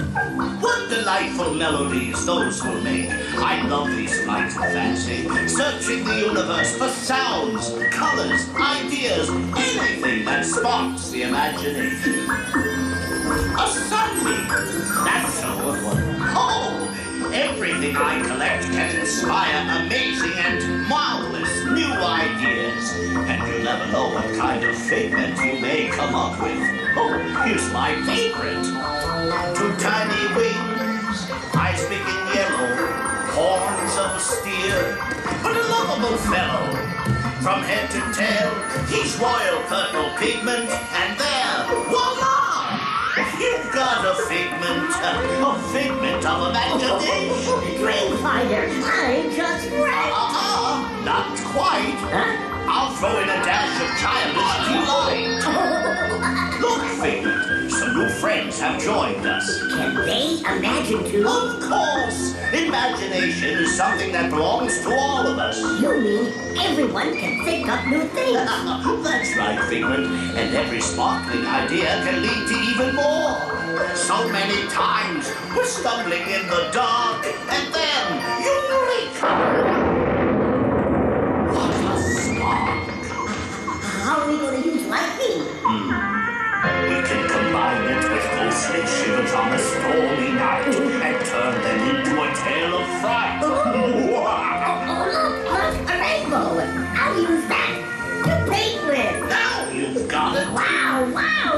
What delightful melodies those will make. I love these flights of fancy, searching the universe for sounds, colors, ideas, anything that and sparks the imagination. A sunbeam! That's a good one. Oh! Everything I collect can inspire amazing and marvelous new ideas. And you'll never know what kind of figment you may come up with. Oh, here's my favorite. Two tiny wings, eyes big and yellow, horns of a steer, but a lovable fellow. From head to tail, he's royal purple pigment, and there, voila! You've got a figment of imagination. Greenfire, I'm just right. Not quite. Huh? I'll throw in a dash of childish delight. Look, Figment, some new friends have joined us. Can they imagine too? Of course! Imagination is something that belongs to all of us. You mean everyone can think up new things? That's right, Figment. And every sparkling idea can lead to even more. So many times we're stumbling in the dark, and then you leap. How are we going to use lightning? We can combine it with those sleigh shivers on a stormy night and turn them into a tale of fright. Look, a rainbow. I'll use that to paint with. Now you've got it. Wow.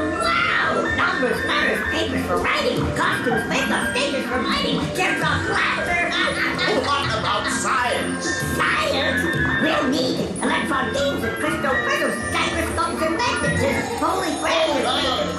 Numbers, letters, papers for writing, costumes, makeup, stages for lighting, chairs off laughter. What about science? Science? We'll need electron beams and crystal prisms. Holy crap!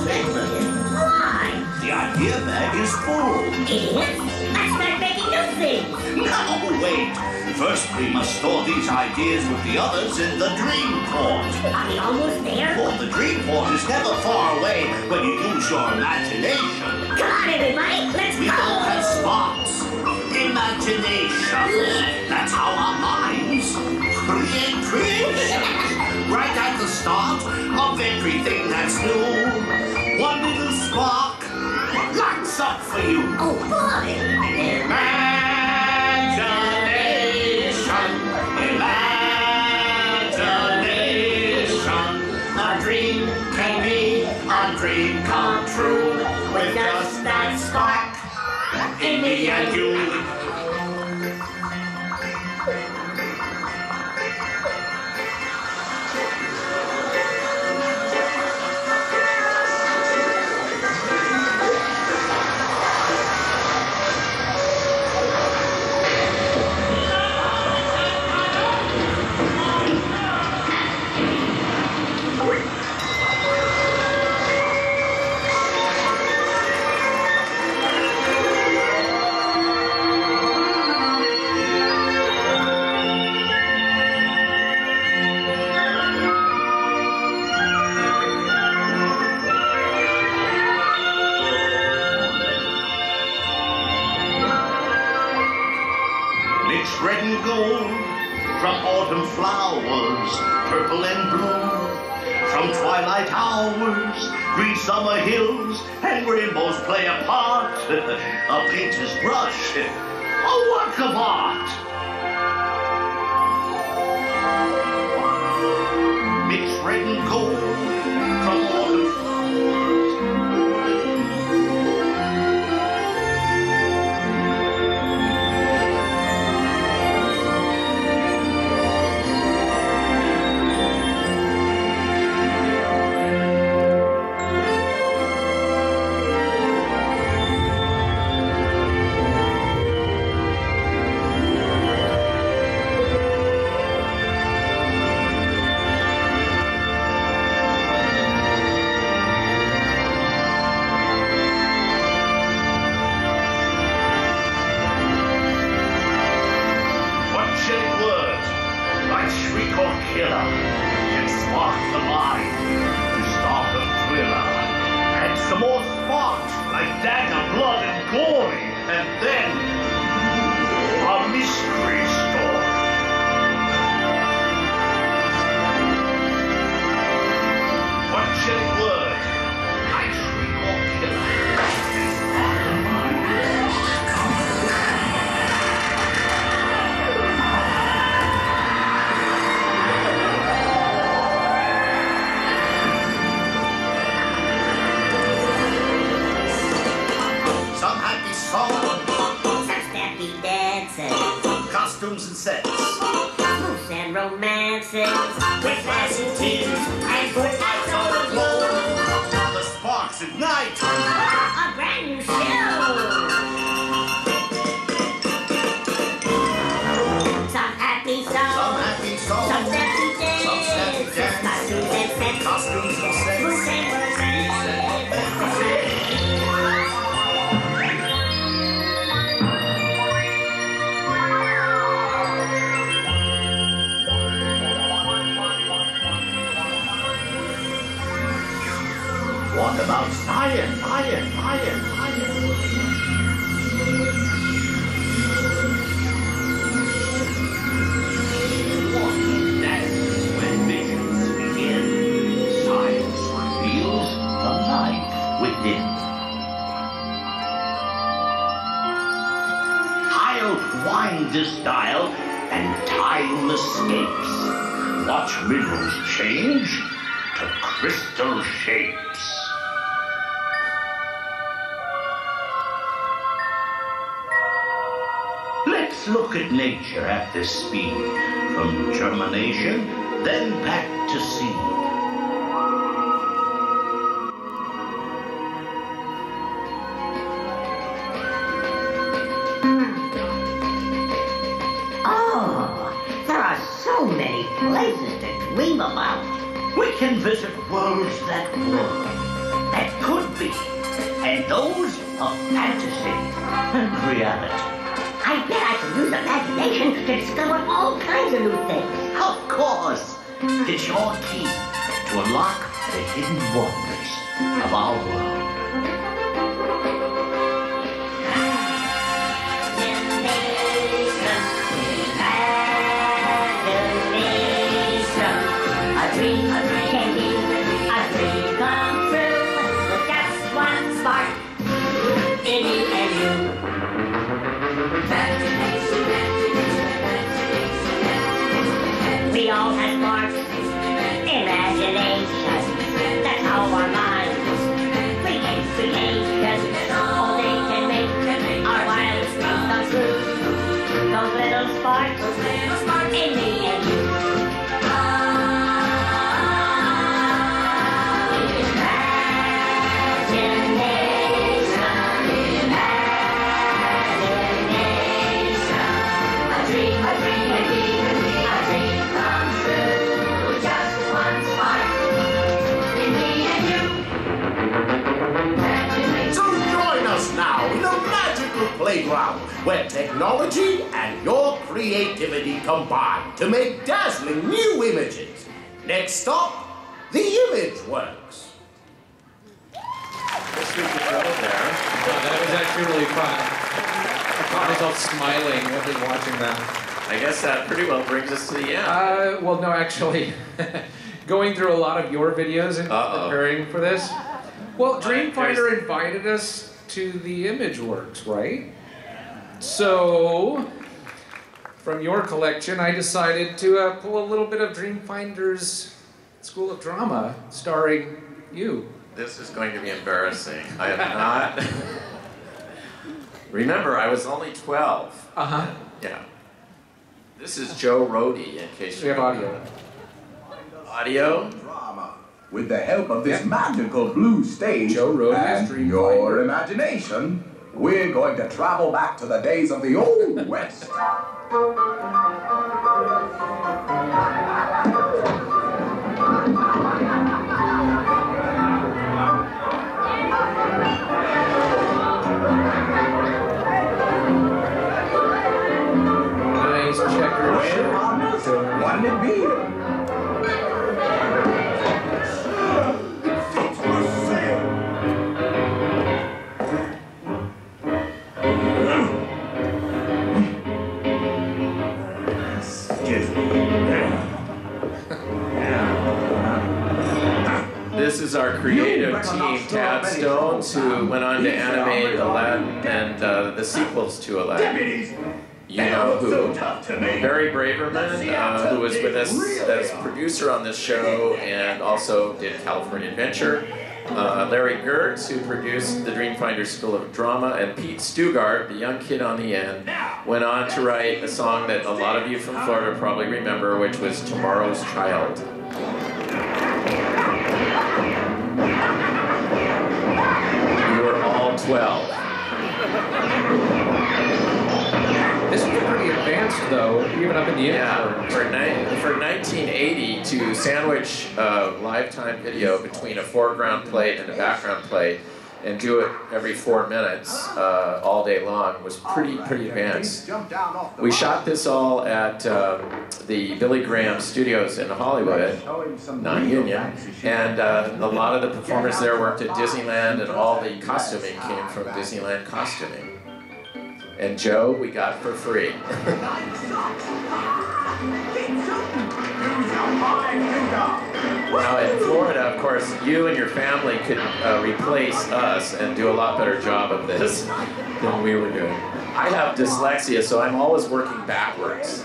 Why? The idea bag is full. Idiot! Let's start making new things! No, wait! First, we must store these ideas with the others in the dream port. Are we almost there? Well, the dream port is never far away when you use your imagination. Come on, everybody! Let's go! We all have spots. Imagination. That's how our minds create creations. Right at the start of everything that's new, one little spark lights up for you. Oh, boy! Imagination, imagination. A dream can be a dream come true with just that spark in me and you. A painter's brush, a work of art. Mix red and gold from autumn flowers. costumes and sets. Moves and romances with massive teams and footlights all aglow. The sparks at night. A brand new show. Some happy songs. Some happy songs. Some snappy dance. Some snappy dance. Costumes and sets. Costumes and sets. Moves and romances. What about iron? That is when visions begin. Science reveals the life within. Tiled winds is style and time escapes. Watch minerals change to crystal shapes. Look at nature at this speed, from germination, then back to seed. Oh, there are so many places to dream about. We can visit worlds that were, that could be, and those of fantasy and reality. I bet I can use imagination to discover all kinds of new things. Of course. It's your key to unlock the hidden wonders of our world. Imagination, imagination. A dream can be, a dream come true. But that's one spark in me and you. We all have sparks. Imagination. That's how our minds create. All they can make our wild dreams come true. Those little sparks in me and you. Playground where technology and your creativity combine to make dazzling new images. Next stop, the Image Works. That's good to go there. That was actually really fun. I caught myself smiling when I was watching that. I guess that pretty well brings us to the end. Well, no, actually, going through a lot of your videos and preparing for this. Well, Dreamfinder invited us to the Image Works, right? So, from your collection, I decided to pull a little bit of Dreamfinder's School of Drama, starring you. This is going to be embarrassing. I have not... Remember, I was only 12. Uh-huh. Yeah. This is Joe Rohde, in case you... We have audio. Audio? Drama. With the help of this magical blue stage and your imagination, we're going to travel back to the days of the Old West. Nice checkers. Well, what'd it be? This is our creative team, Tad Stones, who went on to animate Aladdin and the sequels to Aladdin. You know who? Barry Braverman, who was with us as producer on this show and also did California Adventure. Larry Gertz, who produced The Dreamfinder School of Drama, and Pete Stugart, the young kid on the end, went on to write a song that a lot of you from Florida probably remember, which was Tomorrow's Child. We were all 12. This was pretty advanced, though, even up in the air. For 1980, to sandwich live-time video between a foreground plate and a background plate, and do it every 4 minutes all day long was pretty advanced. We shot this all at the Billy Graham Studios in Hollywood, non-union, and a lot of the performers there worked at Disneyland, and all the costuming came from Disneyland costuming. And Joe, we got for free. Now in Florida, of course, you and your family could replace us and do a lot better job of this than we were doing. I have dyslexia, so I'm always working backwards.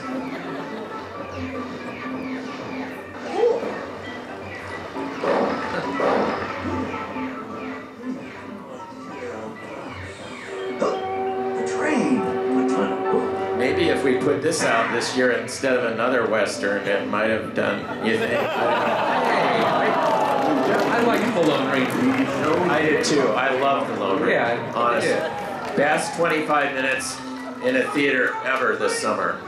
Maybe if we put this out this year instead of another Western, it might have done, you think? I like The Lone Ranger. I did too. I love The Lone Ranger. Yeah, honestly. Best 25 minutes in a theater ever this summer.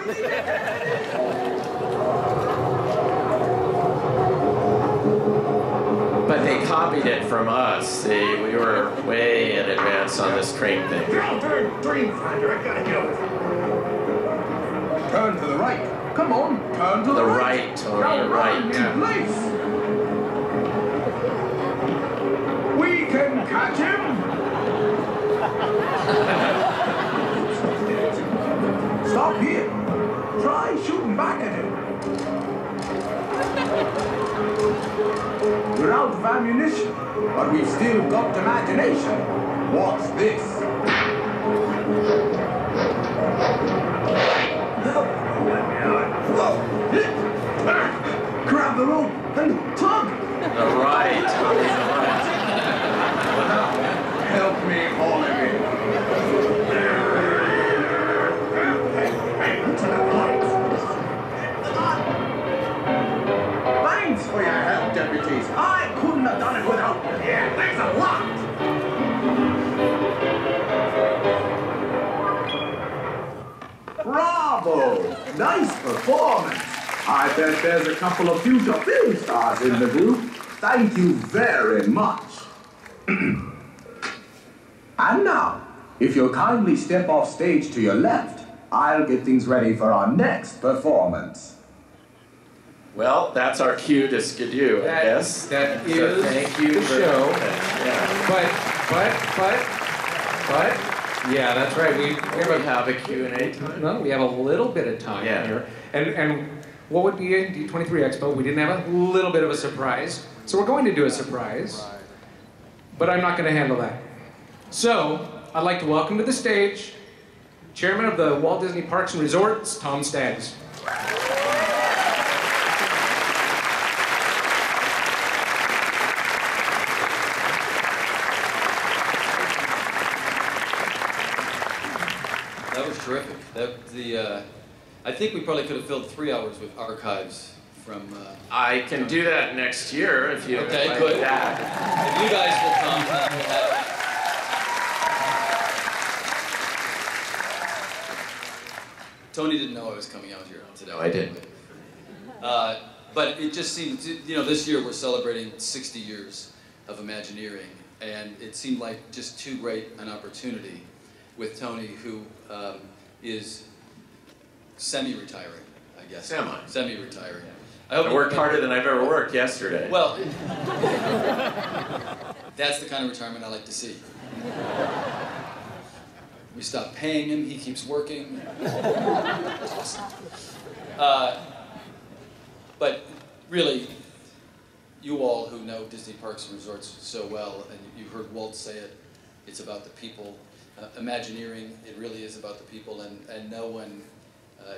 But they copied it from us. See, we were way in advance on this train thing. Dreamfinder, I gotta go. Turn to the right. Come on, turn to the right. Turn to the right. Yeah. We can catch him. Stop here. Try shooting back at him. We're out of ammunition, but we've still got imagination. What's this? Grab the rope and tug! Right. Help me, all of you. Thanks for your help, deputies. I couldn't have done it without you. Yeah, thanks a lot! Bravo! Nice performance! I bet there's a couple of future film stars in the group. Thank you very much. And now, if you'll kindly step off stage to your left, I'll get things ready for our next performance. Well, that's our cue to skidoo, I guess. That is so thank you the show. But. Yeah, that's right. We have a Q&A time. No, we have a little bit of time here. And what would be in D23 Expo? We didn't have a little bit of a surprise. So we're going to do a surprise, but I'm not going to handle that. So I'd like to welcome to the stage Chairman of the Walt Disney Parks and Resorts, Tom Staggs. Terrific. I think we probably could have filled 3 hours with archives from... I can do that next year if you... Okay, good. If you guys will come, we'll have it. Tony didn't know I was coming out here today. No, I didn't. But it just seemed, you know, this year we're celebrating 60 years of Imagineering, and it seemed like just too great an opportunity with Tony, who is semi-retiring, I guess. Semi-retiring. I worked harder than I've ever worked yesterday. Well, that's the kind of retirement I like to see. We stop paying him, he keeps working. But really, you all who know Disney Parks and Resorts so well, and you've heard Walt say it, it's about the people. Imagineering, it really is about the people, and no one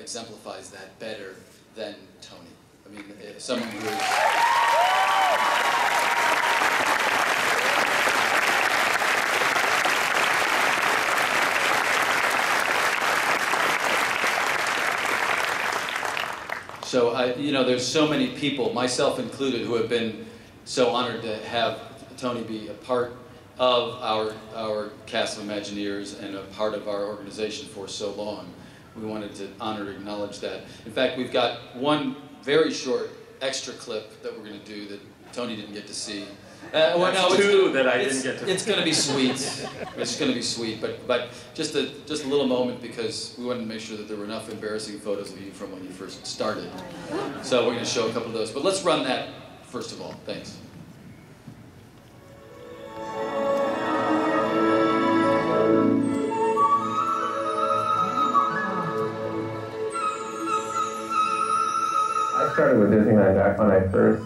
exemplifies that better than Tony. I mean, someone who is... So, you know, there's so many people, myself included, who have been so honored to have Tony be a part of our cast of Imagineers and a part of our organization for so long. We wanted to honor and acknowledge that. In fact, we've got one very short extra clip that we're going to do that Tony didn't get to see. Well, no, two that I didn't get to see. It's going to be sweet. It's going to be sweet, but just a little moment, because we wanted to make sure that there were enough embarrassing photos of you from when you first started. So we're going to show a couple of those. But let's run that first of all. Thanks. I started with Disneyland back when I first,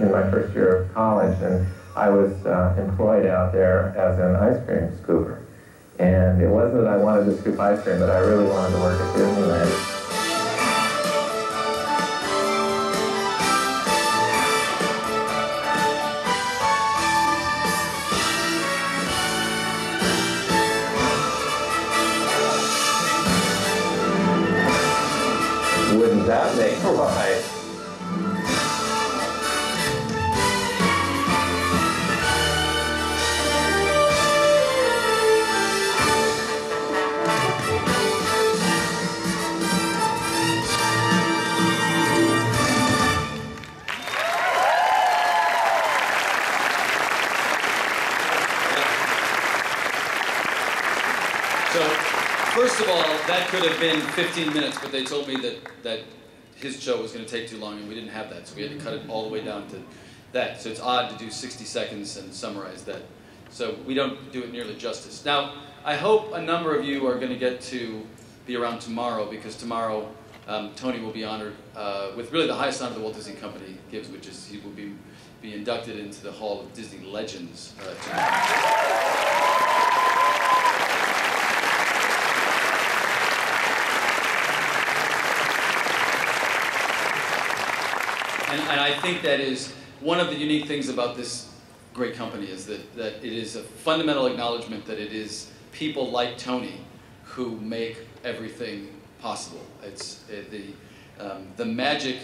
in my first year of college, and I was employed out there as an ice cream scooper. And it wasn't that I wanted to scoop ice cream, but I really wanted to work at Disneyland. Wouldn't that make a lot? That could have been 15 minutes, but they told me that his show was going to take too long, and we didn't have that, so we had to cut it all the way down to that. So it's odd to do 60 seconds and summarize that. So we don't do it nearly justice. Now, I hope a number of you are going to get to be around tomorrow, because tomorrow Tony will be honored with really the highest honor the Walt Disney Company gives, which is he will be inducted into the Hall of Disney Legends tomorrow. And I think that is one of the unique things about this great company, is that it is a fundamental acknowledgement that it is people like Tony who make everything possible. It's the magic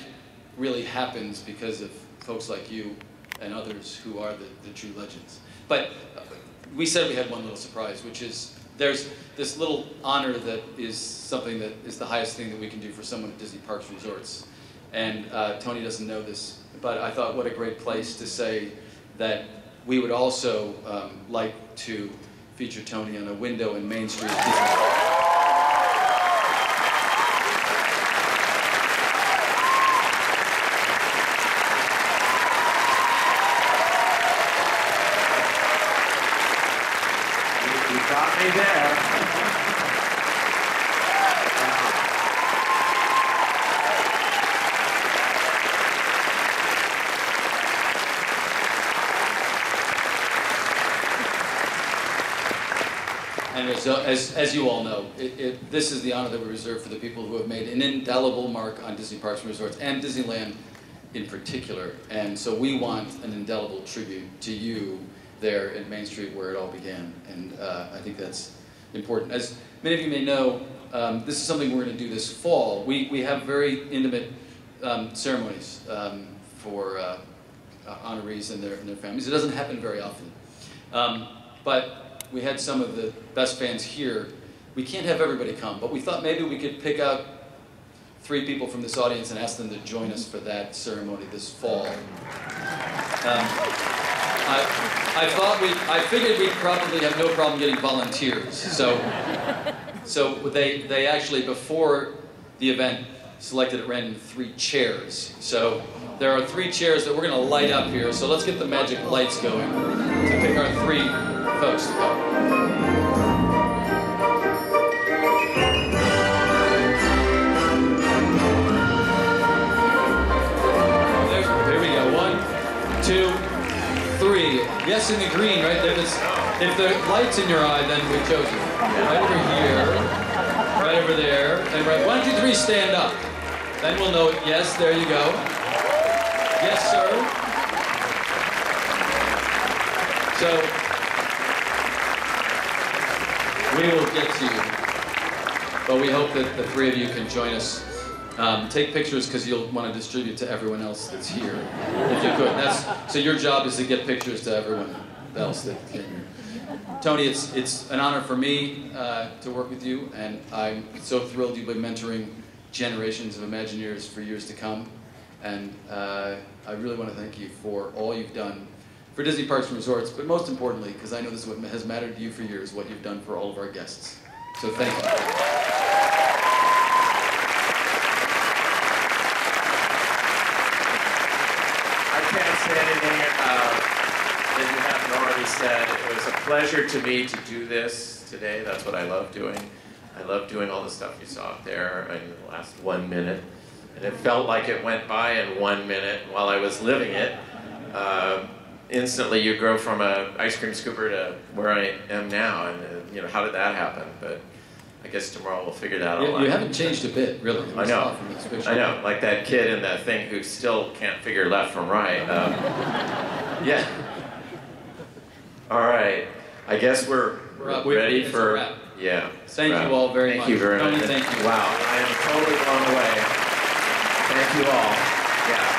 really happens because of folks like you and others who are the true legends. But we said we had one little surprise, which is there's this little honor that is something that is the highest thing that we can do for someone at Disney Parks and Resorts. And Tony doesn't know this, but I thought what a great place to say that we would also like to feature Tony on a window in Main Street. You got me there. So as you all know, this is the honor that we reserve for the people who have made an indelible mark on Disney Parks and Resorts, and Disneyland in particular. And so we want an indelible tribute to you there at Main Street where it all began. And I think that's important. As many of you may know, this is something we're going to do this fall. We have very intimate ceremonies for honorees and their families. It doesn't happen very often. But we had some of the best fans here. We can't have everybody come, but we thought maybe we could pick out 3 people from this audience and ask them to join us for that ceremony this fall. I figured we'd probably have no problem getting volunteers. So they actually, before the event, selected at random 3 chairs. So there are 3 chairs that we're gonna light up here. So let's get the magic lights going to pick our 3 folks to go. There we go. 1, 2, 3. Yes, in the green, right there. If the light's in your eye, then we chose you. Right over here, right over there, and right. 1, 2, 3. Stand up. Then we'll know. Yes, there you go. Yes, sir. So we will get to you, but we hope that the 3 of you can join us Take pictures because you'll want to distribute to everyone else that's here, if you could. So your job is to get pictures to everyone else that came here. Tony, it's an honor for me to work with you, and I'm so thrilled you've been mentoring generations of Imagineers for years to come. And I really want to thank you for all you've done for Disney Parks and Resorts, but most importantly, because I know this is what has mattered to you for years, what you've done for all of our guests. So thank you. Said it was a pleasure to me to do this today. That's what I love doing. I love doing all the stuff you saw up there in the last 1 minute, and it felt like it went by in 1 minute while I was living it. Instantly, you grow from an ice cream scooper to where I am now, and you know, how did that happen? But I guess tomorrow we'll figure that out. You haven't changed a bit, really. I know. I know, like that kid in that thing who still can't figure left from right. Yeah. All right, I guess we're ready for, yeah. Thank you all very much. Thank you very much. Wow, I am totally blown away. Thank you all. Yeah.